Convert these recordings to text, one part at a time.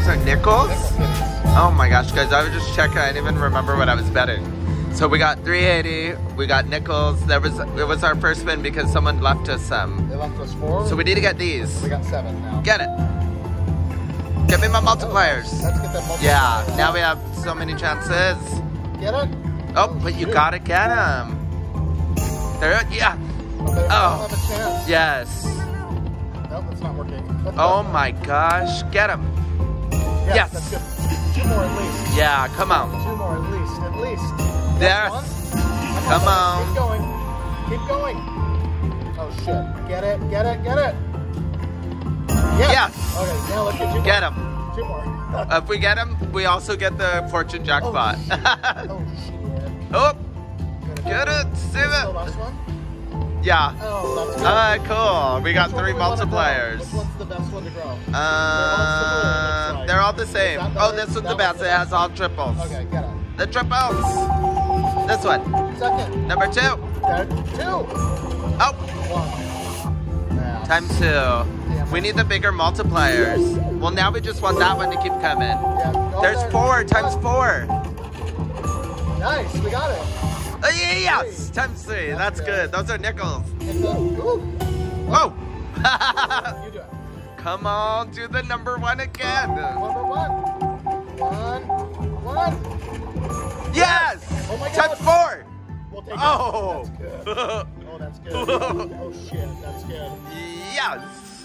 those are nickels? Oh my gosh, guys, I was just checking. I didn't even remember what I was betting. So we got 380, we got nickels. It was our first win because someone left us some. They left us 4. So we need to get these. We got 7 now. Get it. Give me my multipliers. Let's get that multiplier. Yeah, now we have so many chances. Get it? Oh, but you gotta get them. There, yeah. Okay, oh, have a chance. Yes. Nope, it's not working. Let's go. My gosh, get them. Yes. That's good. 2 more at least. Yeah, come on. 2 more at least. At least. Yes. Come on. Keep going. Keep going. Oh shit! Get it! Get it! Get it! Yes. Yes. Okay, now look at you. Get him. 2 more. If we get him, we also get the fortune jackpot. Oh, shit. Oh, shit. Oh. Get it. Save it. The last one? Yeah. Oh, that's good. All right, cool. We got 3 multipliers. Which one's the best one to grow? They're all the same. Oh, this one's the best. It has all triples. Okay, get it. The triples. This one. Second. Number 2. Got it. 2. Oh. 1. Yeah. Times 2. We need the bigger multipliers. Well, now we just want that one to keep coming. Yeah, there's 4 times 4. Nice, we got it. Yes, 3. Times 3. That's good. Those are nickels. Whoa. You do it. Come on, do the number 1 again. Number 1. 1. 1. Yes. Oh my God. Times 4. We'll take it. That's good. Oh, that's good. Oh shit, that's good. Yes.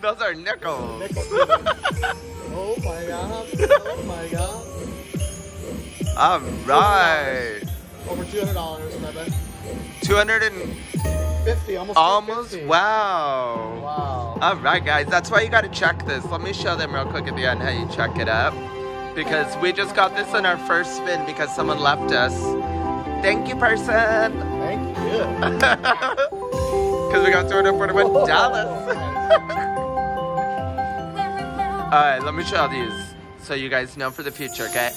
Those are nickels. Oh my God. Oh my God. All right. Over $200, my bad. 250, almost 50. Wow. Wow. All right, guys. That's why you got to check this. Let me show them real quick at the end how you check it up. Because we just got this in our first spin because someone left us. Thank you, person. Thank you. Because we got $241. Alright, let me show these so you guys know for the future, okay?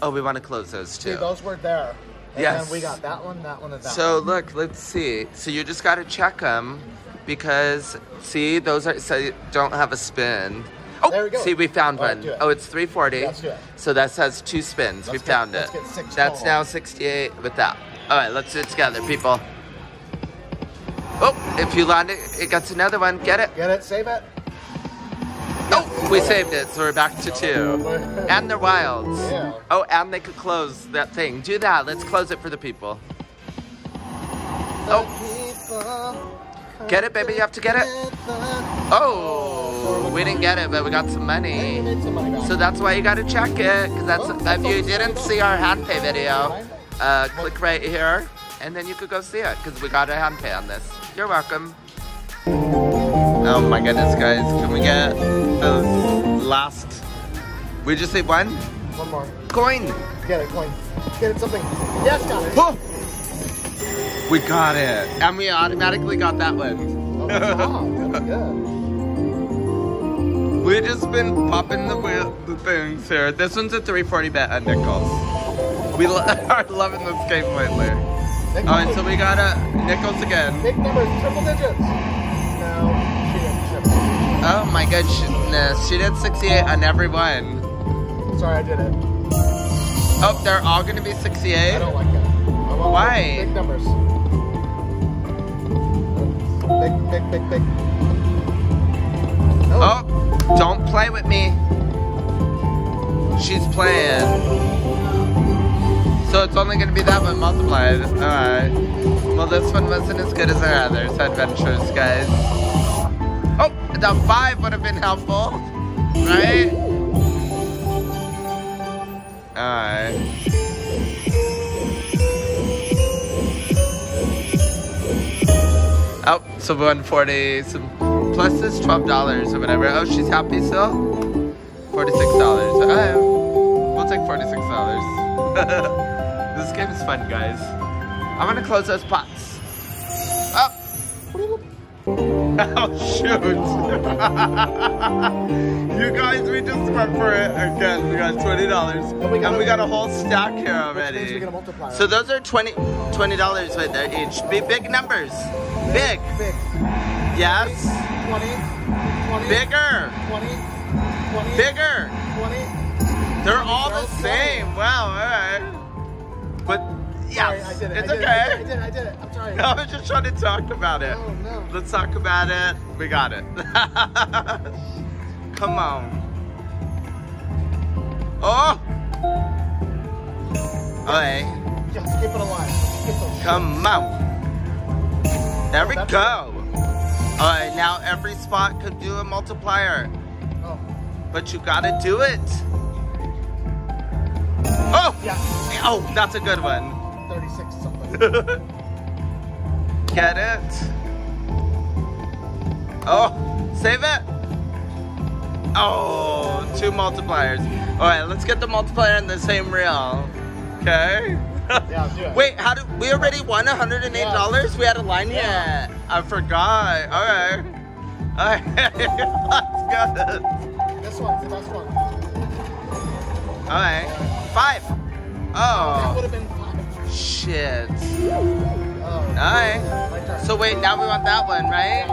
Oh, we want to close those too. See, those were there. And yes. Then we got that one, and that one. So look, let's see. So you just got to check them because, see, those are, so you don't have a spin. Oh, there we go. See, we found one. Oh, it's 340. Let's do it. So that says 2 spins. We found it. That's now 68 with that. Alright, let's do it together, people. Oh, if you land it, it gets another one. Get it. Get it, save it. Oh, we saved it, so we're back to 2. And they're wilds. Yeah. Oh, and they could close that thing. Do that. Let's close it for the people. Oh. Get it, baby. You have to get it. Oh, we didn't get it, but we got some money. So that's why you got to check it. Because if you didn't see our hand pay video, click right here, and then you could go see it. Because we got a hand pay on this. You're welcome. Oh my goodness, guys. Can we get those last... We just need 1? 1 more. Coin! Get it, coin. Get it, something. Yes, got it! Oh! We got it. And we automatically got that one. Oh, that's good. We've just been popping the things here. This one's a 340 bet on nickels. We are loving this game lately. Alright, so we got nickels again. Big numbers, triple digits. No. Oh my goodness, she did 68 on every one. Sorry, I did it. Oh, they're all gonna be 68? I don't like that. Why? Big numbers. Big. No. Oh, don't play with me. She's playing. So it's only gonna be that one multiplied. Alright. Well, this one wasn't as good as our other adventures, guys. Oh, the 5 would have been helpful, right? Alright. Oh, so 140, some, plus this $12 or whatever. Oh, she's happy still? $46. Alright, we'll take $46. This game is fun, guys. I'm gonna close those pots. Oh! Oh shoot! You guys, we just went for it again. We got $20, and we got a whole stack here already. So those are $20 right there each. Be big numbers. Big. Yes. 20. Bigger. 20. 20, bigger. 20. They're all the same. 20. Wow. All right. But yeah, sorry, I did it. It's okay. I did it. I'm sorry. No, I was just trying to talk about it. Oh no. Let's talk about it. We got it. Come on. Oh. Okay. Just keep it alive. Come on. There we go. Alright, now every spot could do a multiplier. Oh. But you gotta do it. Oh! Yeah. Oh, that's a good one. 36 something. Get it? Oh, save it. Oh, two multipliers. Alright, let's get the multiplier in the same reel. Okay? Yeah, do it. Wait, how do we already won $108? Yeah. We had a line yet. I forgot. Alright. Alright. Let's go. This one's the best one. Alright. Five. Oh. That would have been five. Shit. Oh, alright. So wait, now we want that one, right?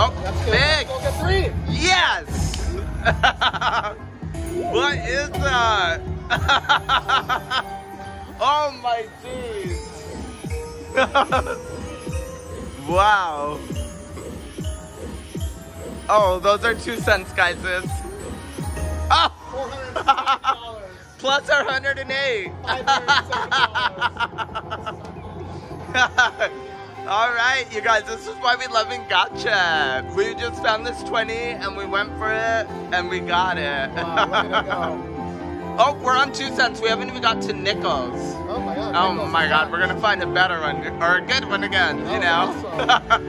Oh, big. Let's go get three. Yes. What is that? Oh my jeez. Wow. Oh, those are 2 cents, guys. Oh. $408. Plus our $108. All right, you guys, this is why we love Ingotcha. We just found this 20 and we went for it and we got it. Wow, oh, we're on 2 cents. We haven't even got to nickels. Oh my god. Oh my god. We're gonna find a better one or a good one again. You know. That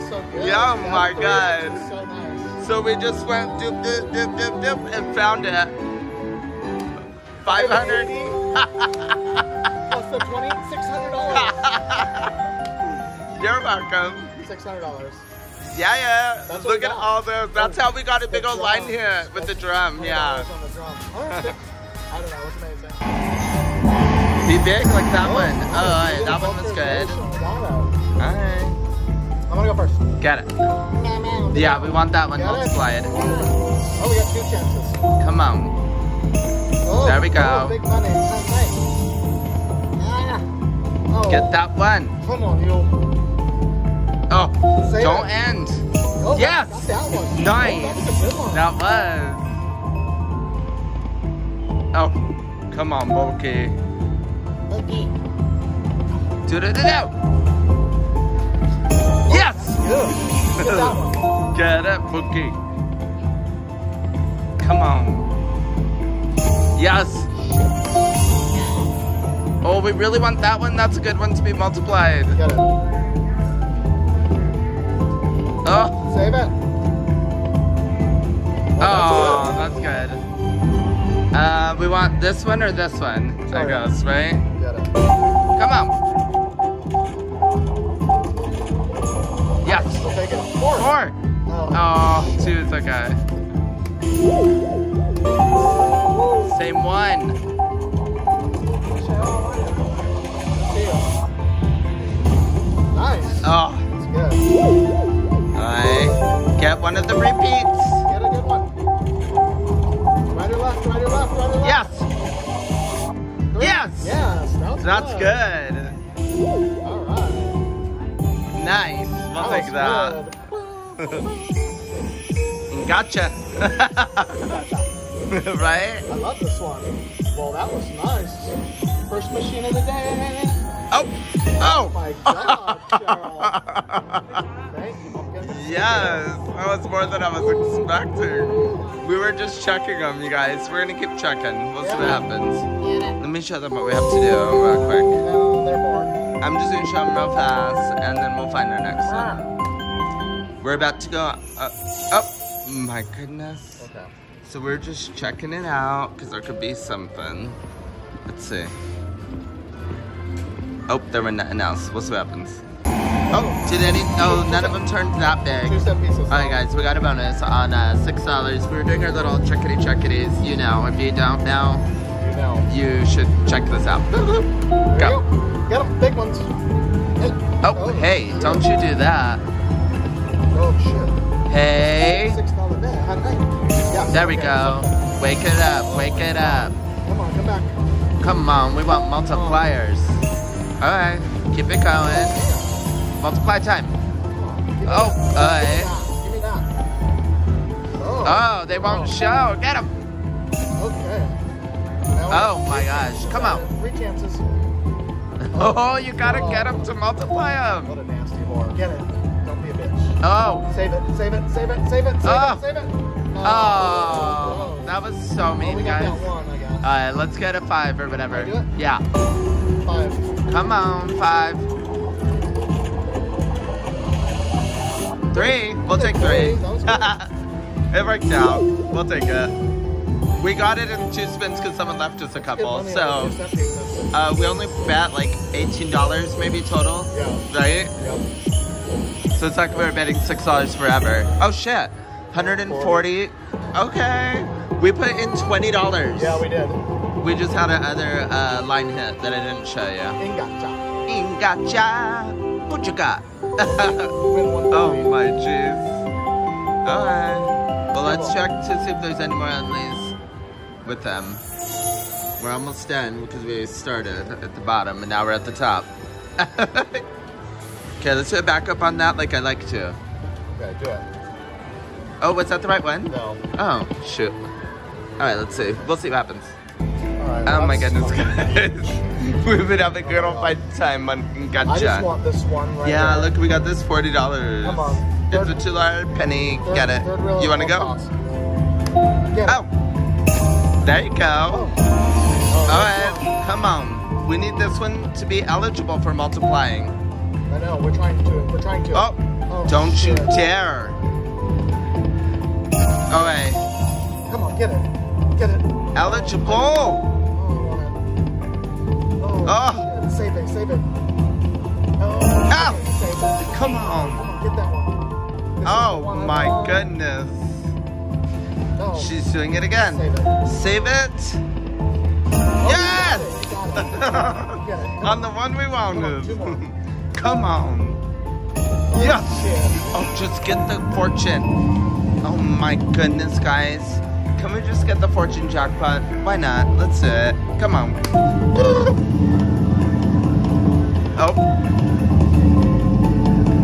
was so good. Yeah, oh my god. So nice. So we just went dip, dip, dip, dip, dip, and found it. 500. Plus the 20, $600. You're welcome. $600. Yeah, yeah. That's look at all the. That's how we got a big old line here with the drum. Yeah. On the drum. I don't know. What's amazing? Be big like that one. Oh, alright. That one was good. Alright. I'm gonna go first. Get it. Yeah, we want that one. Let's fly it. Oh, we got 2 chances. Come on. There we go. Big money. Get that one. Come on, you. Oh, don't end. Oh, yes! That one. Nice. Oh, that was. Oh, come on, Bulky. Bulky. Do do do do. Oh, yes! Get that one. Get it, Bulky. Come on. Yes. Oh, we really want that one. That's a good one to be multiplied. Get it. Oh. Save it. Oh, that's good. We want this one or this one? That goes, right? Get it. Come on. Yes. Still taking 4. 4. Oh, 2 is okay. Same one. Nice. Oh. That's good. Alright, get one of the repeats. Get a good one. Right or left, right or left, right or left. Yes. Great. Yes. Yes, that's good. Alright. Nice. We'll take that. Gotcha. Right? I love this one. Well, that was nice. First machine of the day. Oh. Oh. Oh my god, Cheryl. Thank you. Yes, that was more than I was expecting. We were just checking them, you guys. We're gonna keep checking. We'll see what happens. Let me show them what we have to do real quick. I'm just gonna show them real fast, and then we'll find our next one. We're about to go. Oh my goodness. Okay. So we're just checking it out because there could be something. Let's see. Oh, there were nothing else. We'll see what happens. Oh, none of them turned that big. 2 cent pieces. Alright guys, we got a bonus on $6. We were doing our little chickity-chickities, you know. If you don't know, you know, you should check this out. Go. Get them, big ones. Oh, hey, don't you do that. Oh shit. Hey. $6 bet. Yeah, there we go. Wake it up. Wake it up. Come on, come back. Come on, we want multipliers. Alright, keep it going. Multiply time. Oh, alright. Give me that. Oh, they won't show. Get them. Okay. Oh my gosh, come on. 3 chances. Oh, you gotta get them to multiply them. What a nasty whore. Get it. Don't be a bitch. Oh. Save it, save it, save it, save it, save it. Oh, that was so mean, we guys. Got that one, I guess. All right, let's get a 5 or whatever. Can I do it? Yeah. 5. Come on, 5. 3. We'll take 3. It worked out. We'll take it. We got it in 2 spins because someone left us a couple, so we only bet like $18 maybe total, right? So it's like we were betting $6 forever. Oh shit, 140. Okay, we put in $20. Yeah, we did. We just had another line hit that I didn't show you. Ingotcha. Ingotcha. What you got? Oh my jeez. Alright. Well, let's check to see if there's any more on these. With them. We're almost done because we started at the bottom and now we're at the top. Okay, let's do a backup on that like I like to. Okay, do it. Oh, was that the right one? No. Oh, shoot. Alright, let's see. We'll see what happens. Right, well, oh my goodness, guys. We've been having a good old fight time on Ingotcha. I just want this one right now. Look, we got this $40. Come on. It's a $2 penny. Get it. You want to go? Oh. There you go. Alright, come on. We need this one to be eligible for multiplying. I know, we're trying to. We're trying to. Oh don't shit. You dare. Alright. Come on, get it. Get it. Eligible. Oh, oh. Save it, save it. Oh. Okay, come on. Get that one. This oh my goodness. No. She's doing it again. Save it. Save it. Oh, yes! It. On the one we wanted. Come on. Oh, yes! Shit. Oh, just get the fortune. Oh my goodness, guys. Can we just get the fortune jackpot? Why not? Let's do it. Come on. Oh.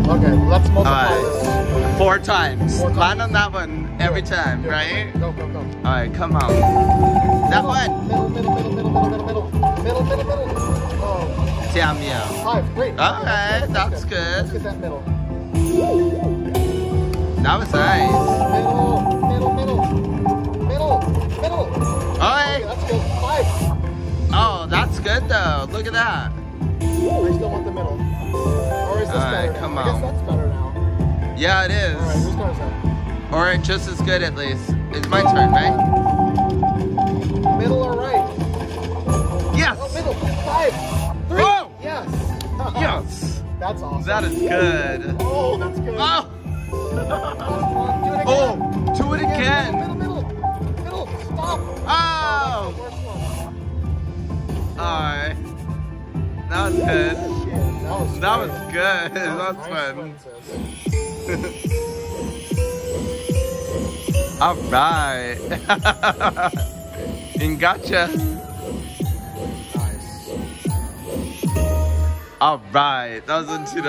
Okay, let's multiply this. 4 times. Line on that one. Every time, right? Go, go, go. Alright, come on. That one. Middle. Oh. Damn you. Yeah. 5, wait. Alright, that's good. Let's get that middle. That was nice. Middle. Alright. Okay, that's good. 5. Oh, that's good though. Look at that. I still want the middle. Or is this better? Alright, come on. I guess that's better now. Yeah, it is. Alright, who's going to start? Or just as good at least. It's my turn, right? Middle or right? Yes! Oh, middle. 5, 3. Oh! Yes. Yes. That's awesome. That is good. Oh, that's good. Oh! Do it again. Middle. Stop. Oh! Alright. That was good. That was good. That was fun. All right. Ingotcha. Nice. All right. That was in $2.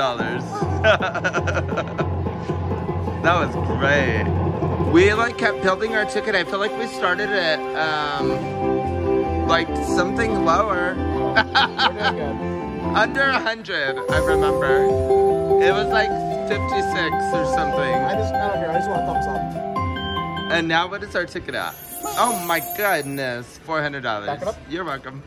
That was great. We like kept building our ticket. I feel like we started at like something lower. Under 100, I remember. It was like 56 or something. I don't care. I just want a thumbs up. And now what is our ticket at? Oh my goodness, $400. You're welcome.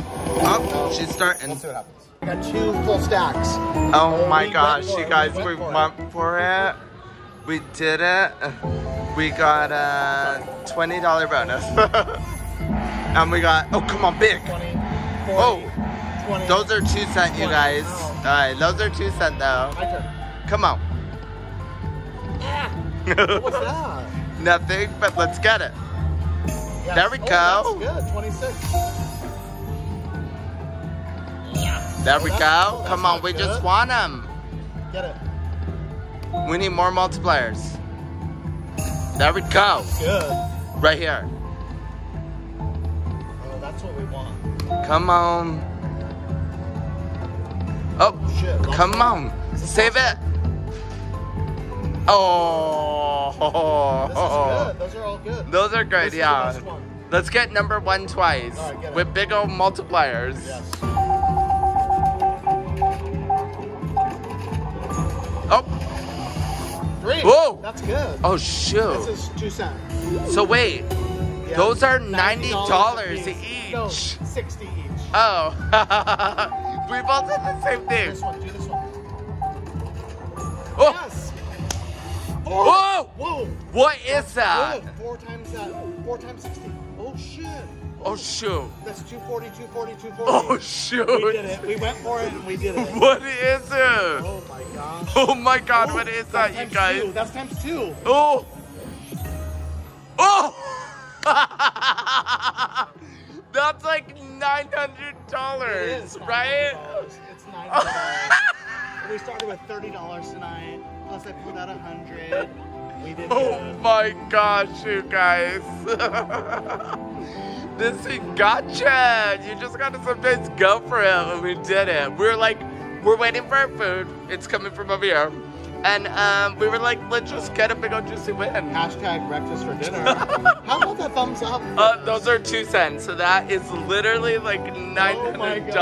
Oh, she's starting. Let's see what happens. I got 2 full stacks. Oh my gosh, you guys, we went for it. We did it. We got a $20 bonus. And we got, oh come on, big. 20, 40, oh, 20, those are 2 cents, you guys. Oh. All right, those are 2 cents though. Come on. What's that? Nothing, but let's get it. Yes. There we go. That's good. 26. Yeah. There we go. Come on, we just want them. Get it. We need more multipliers. There we go. Good. Right here. Oh, that's what we want. Come on. Oh, shit. Come on. Save it. Oh. This is good. Those are all good. Those are great, yeah. Let's get number one twice. All right, get it. With big old multipliers. Yes. Oh. Three. Whoa! That's good. Oh shoot! This is 2 cents. So wait, yeah, those are $90 each. No, 60 each. Oh, we both did the same thing. This one, do this one. Oh. Yes. Whoa! Whoa! What is that? Good. 4 times that. 4 times 60. Oh shit! Oh shoot! That's 240, 240, 240. Oh shoot! We did it. We went for it and we did it. What is it? Oh my gosh! Oh my god! Oh, what is that, you guys? Two. That's times two. Oh! Oh! That's like $900, right? It's $900. We started with $30 tonight. Plus I put out $100. We did. Oh my gosh, you guys! This is Ingotcha. You just gotta sometimes go for it, and we did it. We were like, we're waiting for our food. It's coming from over here. And we were like, let's just get a big old juicy win. Hashtag breakfast for dinner. How about that thumbs up? Those are 2 cents. So that is literally like $900.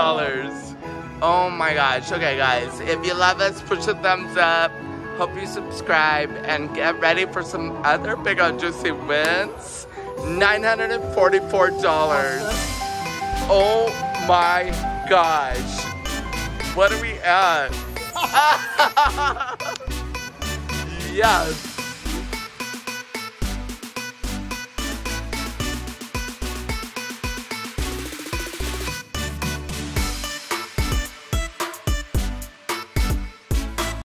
Oh my gosh. Okay, guys. If you love us, push the thumbs up. Hope you subscribe and get ready for some other big old juicy wins. $944. Oh my gosh. What are we at? Yes.